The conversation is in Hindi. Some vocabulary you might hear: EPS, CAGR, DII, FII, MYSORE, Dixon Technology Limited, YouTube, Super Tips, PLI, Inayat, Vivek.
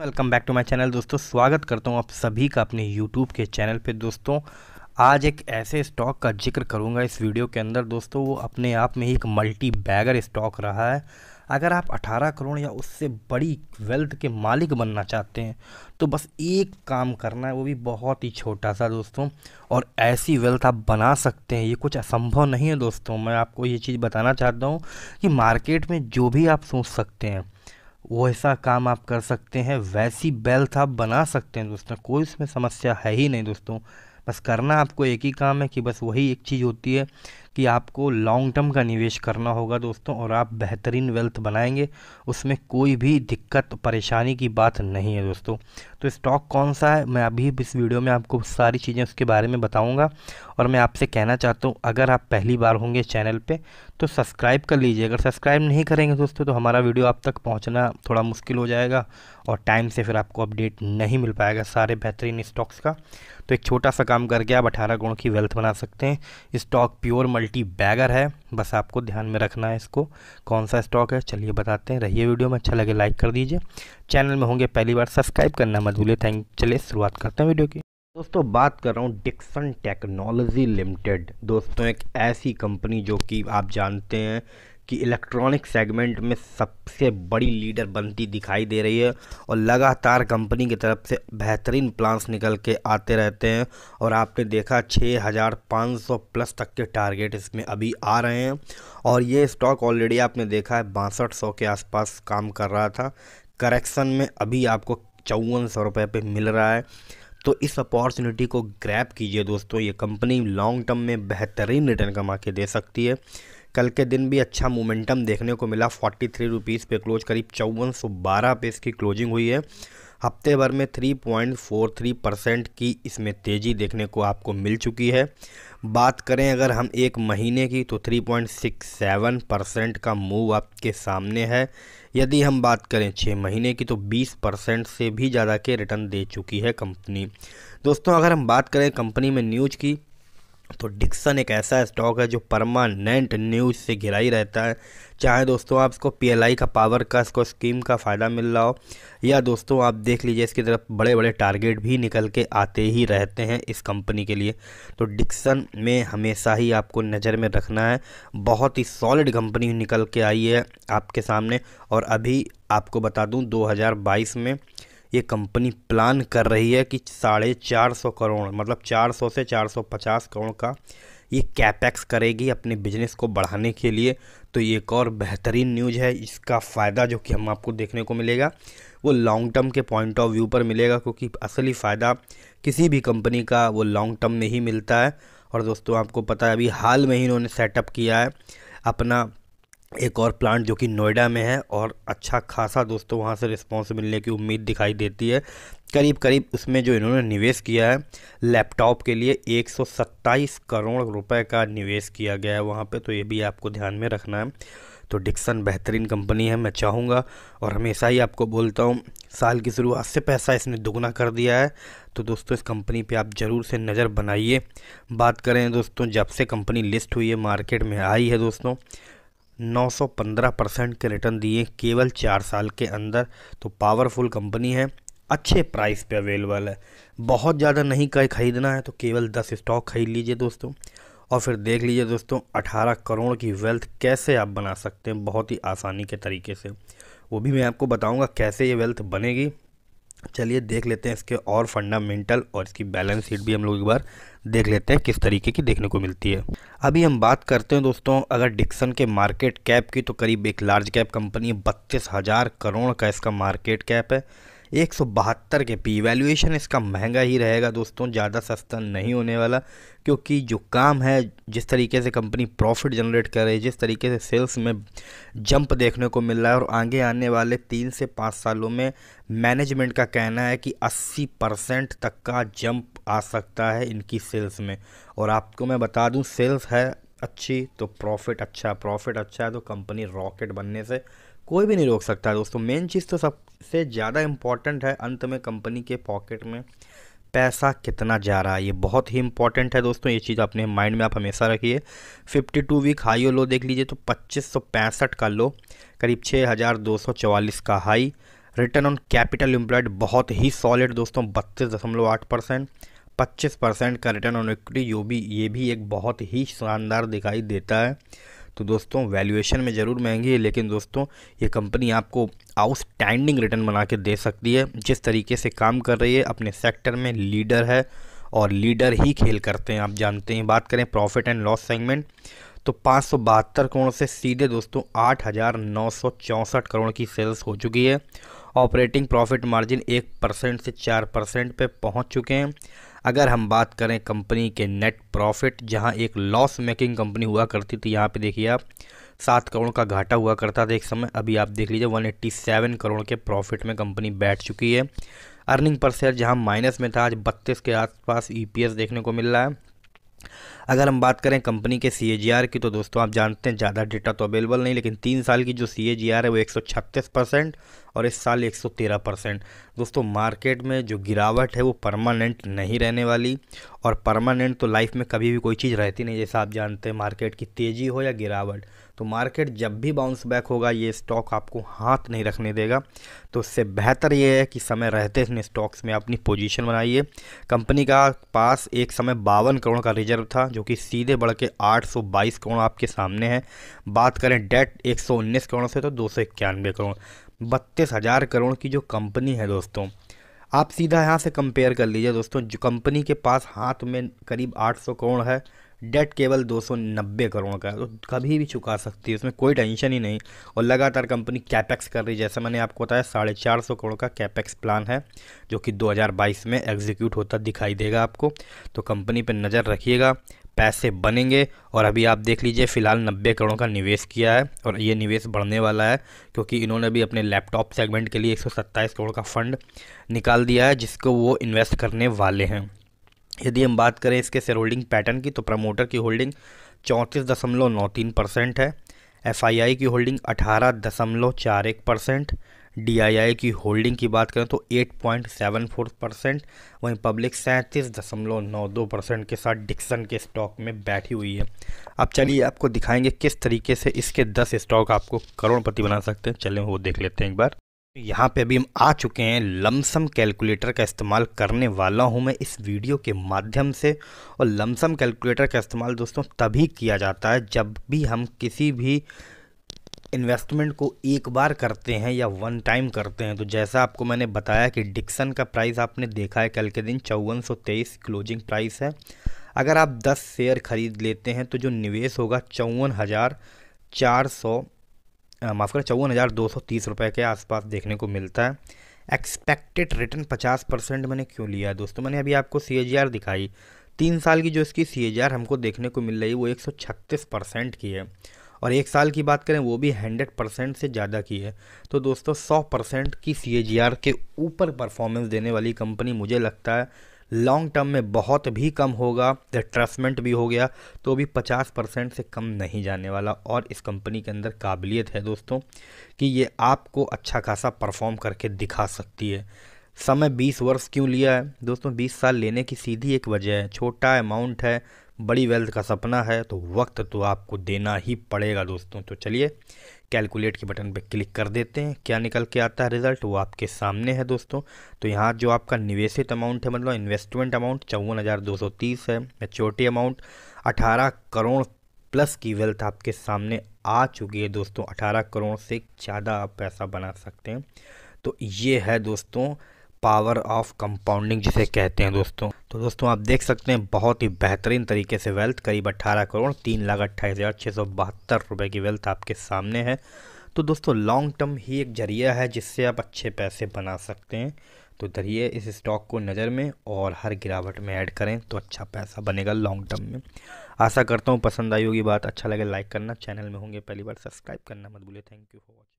Welcome back to my channel दोस्तों, स्वागत करता हूं आप सभी का अपने YouTube के चैनल पे। दोस्तों आज एक ऐसे स्टॉक का जिक्र करूंगा इस वीडियो के अंदर दोस्तों, वो अपने आप में ही एक मल्टी बैगर स्टॉक रहा है। अगर आप 18 करोड़ या उससे बड़ी वेल्थ के मालिक बनना चाहते हैं तो बस एक काम करना है, वो भी बहुत ही छोटा सा दोस्तों, और ऐसी वेल्थ आप बना सकते हैं, ये कुछ असंभव नहीं है दोस्तों। मैं आपको ये चीज़ बताना चाहता हूँ कि मार्केट में जो भी आप सोच सकते हैं वो ऐसा काम आप कर सकते हैं, वैसी वेल्थ आप बना सकते हैं दोस्तों, कोई इसमें समस्या है ही नहीं दोस्तों। बस करना आपको एक ही काम है कि बस वही एक चीज़ होती है कि आपको लॉन्ग टर्म का निवेश करना होगा दोस्तों, और आप बेहतरीन वेल्थ बनाएंगे, उसमें कोई भी दिक्कत परेशानी की बात नहीं है दोस्तों। तो स्टॉक कौन सा है मैं अभी इस वीडियो में आपको सारी चीज़ें उसके बारे में बताऊंगा, और मैं आपसे कहना चाहता हूं अगर आप पहली बार होंगे चैनल पे तो सब्सक्राइब कर लीजिए। अगर सब्सक्राइब नहीं करेंगे दोस्तों तो हमारा वीडियो आप तक पहुँचना थोड़ा मुश्किल हो जाएगा और टाइम से फिर आपको अपडेट नहीं मिल पाएगा सारे बेहतरीन स्टॉक्स का। तो एक छोटा सा काम करके आप 18 करोड़ की वेल्थ बना सकते हैं। स्टॉक प्योर मल्टी बैगर है, बस आपको ध्यान में रखना है इसको, कौन सा स्टॉक है चलिए बताते हैं। रहिए वीडियो में, अच्छा लगे लाइक कर दीजिए, चैनल में होंगे पहली बार सब्सक्राइब करना मत भूलिए। थैंक, चलिए शुरुआत करते हैं वीडियो की। दोस्तों बात कर रहा हूँ डिक्सन टेक्नोलॉजी लिमिटेड। दोस्तों एक ऐसी कंपनी जो कि आप जानते हैं कि इलेक्ट्रॉनिक सेगमेंट में सबसे बड़ी लीडर बनती दिखाई दे रही है, और लगातार कंपनी की तरफ से बेहतरीन प्लान्स निकल के आते रहते हैं, और आपने देखा 6500 प्लस तक के टारगेट इसमें अभी आ रहे हैं। और ये स्टॉक ऑलरेडी आपने देखा है 6200 के आसपास काम कर रहा था, करेक्शन में अभी आपको 5400 रुपये पे मिल रहा है। तो इस अपॉर्चुनिटी को ग्रैब कीजिए दोस्तों, ये कंपनी लॉन्ग टर्म में बेहतरीन रिटर्न कमा के दे सकती है। कल के दिन भी अच्छा मोमेंटम देखने को मिला, 43 रुपीज़ पे क्लोज, करीब 5412 पे इसकी क्लोजिंग हुई है। हफ्ते भर में 3.43% की इसमें तेज़ी देखने को आपको मिल चुकी है। बात करें अगर हम एक महीने की तो 3.67% का मूव आपके सामने है। यदि हम बात करें 6 महीने की तो 20% से भी ज़्यादा के रिटर्न दे चुकी है कंपनी। दोस्तों अगर हम बात करें कंपनी में न्यूज़ की तो डिक्सन एक ऐसा स्टॉक है जो परमानेंट न्यूज़ से घिरा ही रहता है, चाहे दोस्तों आप इसको PLI का पावर का इसको स्कीम का फ़ायदा मिल रहा हो, या दोस्तों आप देख लीजिए इसकी तरफ बड़े बड़े टारगेट भी निकल के आते ही रहते हैं इस कंपनी के लिए। तो डिक्सन में हमेशा ही आपको नज़र में रखना है, बहुत ही सॉलिड कंपनी निकल के आई है आपके सामने। और अभी आपको बता दूँ 2022 में ये कंपनी प्लान कर रही है कि 450 करोड़, मतलब 400 से 450 करोड़ का ये कैपेक्स करेगी अपने बिजनेस को बढ़ाने के लिए। तो ये एक और बेहतरीन न्यूज़ है, इसका फ़ायदा जो कि हम आपको देखने को मिलेगा वो लॉन्ग टर्म के पॉइंट ऑफ व्यू पर मिलेगा, क्योंकि असली फ़ायदा किसी भी कंपनी का वो लॉन्ग टर्म में ही मिलता है। और दोस्तों आपको पता है अभी हाल में ही इन्होंने सेटअप किया है अपना एक और प्लांट जो कि नोएडा में है, और अच्छा खासा दोस्तों वहां से रिस्पॉन्स मिलने की उम्मीद दिखाई देती है। करीब करीब उसमें जो इन्होंने निवेश किया है लैपटॉप के लिए 127 करोड़ रुपए का निवेश किया गया है वहां पे, तो ये भी आपको ध्यान में रखना है। तो डिक्सन बेहतरीन कंपनी है, मैं चाहूँगा और हमेशा ही आपको बोलता हूँ साल की शुरुआत से पैसा इसने दोगुना कर दिया है। तो दोस्तों इस कंपनी पे आप ज़रूर से नज़र बनाइए। बात करें दोस्तों जब से कंपनी लिस्ट हुई है मार्केट में आई है दोस्तों 915% के रिटर्न दिए केवल 4 साल के अंदर। तो पावरफुल कंपनी है, अच्छे प्राइस पे अवेलेबल है, बहुत ज़्यादा नहीं खरीदना है तो केवल 10 स्टॉक खरीद लीजिए दोस्तों, और फिर देख लीजिए दोस्तों 18 करोड़ की वेल्थ कैसे आप बना सकते हैं बहुत ही आसानी के तरीके से, वो भी मैं आपको बताऊंगा कैसे ये वेल्थ बनेगी। चलिए देख लेते हैं इसके और फंडामेंटल और इसकी बैलेंस शीट भी हम लोग एक बार देख लेते हैं किस तरीके की देखने को मिलती है। अभी हम बात करते हैं दोस्तों अगर डिक्सन के मार्केट कैप की तो करीब एक लार्ज कैप कंपनी 32,000 करोड़ का इसका मार्केट कैप है, 172 के पी, वैल्यूएशन इसका महंगा ही रहेगा दोस्तों, ज़्यादा सस्ता नहीं होने वाला, क्योंकि जो काम है जिस तरीके से कंपनी प्रॉफिट जनरेट कर रही है, जिस तरीके से सेल्स में जंप देखने को मिल रहा है, और आगे आने वाले 3 से 5 सालों में मैनेजमेंट का कहना है कि 80% तक का जंप आ सकता है इनकी सेल्स में। और आपको मैं बता दूं सेल्स है अच्छी तो प्रॉफिट अच्छा, प्रॉफिट अच्छा है तो कंपनी रॉकेट बनने से कोई भी नहीं रोक सकता है दोस्तों। मेन चीज़ तो सबसे ज़्यादा इम्पॉर्टेंट है अंत में कंपनी के पॉकेट में पैसा कितना जा रहा है, ये बहुत ही इंपॉर्टेंट है दोस्तों, ये चीज़ अपने माइंड में आप हमेशा रखिए। 52 वीक हाई और लो देख लीजिए तो 2565 का लो, करीब 6244 का high, return on capital employed बहुत ही सॉलिड दोस्तों 32.8%, 25% का रिटर्न ऑन इक्विटी, ये भी एक बहुत ही शानदार दिखाई देता है। तो दोस्तों वैल्यूएशन में ज़रूर महंगी है, लेकिन दोस्तों ये कंपनी आपको आउटस्टैंडिंग रिटर्न बना के दे सकती है। जिस तरीके से काम कर रही है, अपने सेक्टर में लीडर है और लीडर ही खेल करते हैं, आप जानते हैं। बात करें प्रॉफिट एंड लॉस सेगमेंट तो 572 करोड़ से सीधे दोस्तों 8,964 करोड़ की सेल्स हो चुकी है। ऑपरेटिंग प्रॉफिट मार्जिन 1% से 4% पे पहुंच चुके हैं। अगर हम बात करें कंपनी के नेट प्रॉफिट, जहां एक लॉस मेकिंग कंपनी हुआ करती थी, यहां पे देखिए आप 7 करोड़ का घाटा हुआ करता था एक समय, अभी आप देख लीजिए 187 करोड़ के प्रॉफिट में कंपनी बैठ चुकी है। अर्निंग पर शेयर जहां माइनस में था, आज 32 के आसपास EPS देखने को मिल रहा है। अगर हम बात करें कंपनी के CAGR की तो दोस्तों आप जानते हैं ज़्यादा डेटा तो अवेलेबल नहीं, लेकिन 3 साल की जो CAGR है वो 136% और इस साल 113%। दोस्तों मार्केट में जो गिरावट है वो परमानेंट नहीं रहने वाली, और परमानेंट तो लाइफ में कभी भी कोई चीज़ रहती नहीं, जैसा आप जानते हैं। मार्केट की तेज़ी हो या गिरावट, तो मार्केट जब भी बाउंस बैक होगा ये स्टॉक आपको हाथ नहीं रखने देगा। तो इससे बेहतर ये है कि समय रहते इन स्टॉक्स में अपनी पोजीशन बनाइए। कंपनी का पास एक समय 52 करोड़ का रिजर्व था, जो कि सीधे बढ़ के 822 करोड़ आपके सामने है। बात करें डेट 119 करोड़ से तो 291 करोड़, 32,000 करोड़ की जो कंपनी है दोस्तों, आप सीधा यहाँ से कंपेयर कर लीजिए। दोस्तों जो कंपनी के पास हाथ में करीब 800 करोड़ है, डेट केवल 290 करोड़ का है, तो कभी भी चुका सकती है, उसमें कोई टेंशन ही नहीं। और लगातार कंपनी कैपेक्स कर रही है, जैसे मैंने आपको बताया 450 करोड़ का कैपेक्स प्लान है, जो कि 2022 में एग्जीक्यूट होता दिखाई देगा आपको। तो कंपनी पर नज़र रखिएगा, पैसे बनेंगे। और अभी आप देख लीजिए फ़िलहाल 90 करोड़ का निवेश किया है, और ये निवेश बढ़ने वाला है क्योंकि इन्होंने भी अपने लैपटॉप सेगमेंट के लिए 127 करोड़ का फंड निकाल दिया है, जिसको वो इन्वेस्ट करने वाले हैं। यदि हम बात करें इसके शेयर होल्डिंग पैटर्न की तो प्रमोटर की होल्डिंग 34.93% है, FII की होल्डिंग 18.41%, DII की होल्डिंग की बात करें तो 8.74%, वहीं पब्लिक 37.92% के साथ डिक्सन के स्टॉक में बैठी हुई है। अब चलिए आपको दिखाएंगे किस तरीके से इसके 10 स्टॉक आपको करोड़पति बना सकते हैं, चलें वो देख लेते हैं एक बार। यहाँ पे अभी हम आ चुके हैं, लमसम कैलकुलेटर का इस्तेमाल करने वाला हूँ मैं इस वीडियो के माध्यम से। और लमसम कैलकुलेटर का इस्तेमाल दोस्तों तभी किया जाता है जब भी हम किसी भी इन्वेस्टमेंट को एक बार करते हैं या वन टाइम करते हैं। तो जैसा आपको मैंने बताया कि डिक्सन का प्राइस आपने देखा है कल के दिन 5423 क्लोजिंग प्राइस है। अगर आप 10 शेयर खरीद लेते हैं तो जो निवेश होगा 54,230 रुपये के आसपास देखने को मिलता है। एक्सपेक्टेड रिटर्न 50% मैंने क्यों लिया दोस्तों, मैंने अभी आपको CAGR दिखाई, 3 साल की जो इसकी CAGR हमको देखने को मिल रही है वो 136% की है, और 1 साल की बात करें वो भी 100% से ज़्यादा की है। तो दोस्तों 100% की CAGR के ऊपर परफॉर्मेंस देने वाली कंपनी, मुझे लगता है लॉन्ग टर्म में बहुत भी कम होगा, रिट्रेसमेंट भी हो गया तो भी 50% से कम नहीं जाने वाला। और इस कंपनी के अंदर काबिलियत है दोस्तों कि ये आपको अच्छा खासा परफॉर्म करके दिखा सकती है। समय 20 वर्ष क्यों लिया है दोस्तों, 20 साल लेने की सीधी एक वजह है, छोटा अमाउंट है, बड़ी वेल्थ का सपना है, तो वक्त तो आपको देना ही पड़ेगा दोस्तों। तो चलिए कैलकुलेट के बटन पर क्लिक कर देते हैं, क्या निकल के आता है रिज़ल्ट वो आपके सामने है दोस्तों। तो यहाँ जो आपका निवेशित अमाउंट है, मतलब इन्वेस्टमेंट अमाउंट 54,230 है, मैच्योरिटी अमाउंट 18 करोड़ प्लस की वेल्थ आपके सामने आ चुकी है दोस्तों। 18 करोड़ से ज़्यादा आप पैसा बना सकते हैं। तो ये है दोस्तों पावर ऑफ कंपाउंडिंग जिसे कहते हैं दोस्तों। तो दोस्तों आप देख सकते हैं बहुत ही बेहतरीन तरीके से वेल्थ, करीब 18 करोड़ 3,28,672 रुपये की वेल्थ आपके सामने है। तो दोस्तों लॉन्ग टर्म ही एक जरिया है जिससे आप अच्छे पैसे बना सकते हैं। तो धरिए इस स्टॉक को नज़र में और हर गिरावट में ऐड करें तो अच्छा पैसा बनेगा लॉन्ग टर्म में। आशा करता हूँ पसंद आई होगी बात, अच्छा लगे लाइक करना, चैनल में होंगे पहली बार सब्सक्राइब करना मत भूलिए। Thank you for watching.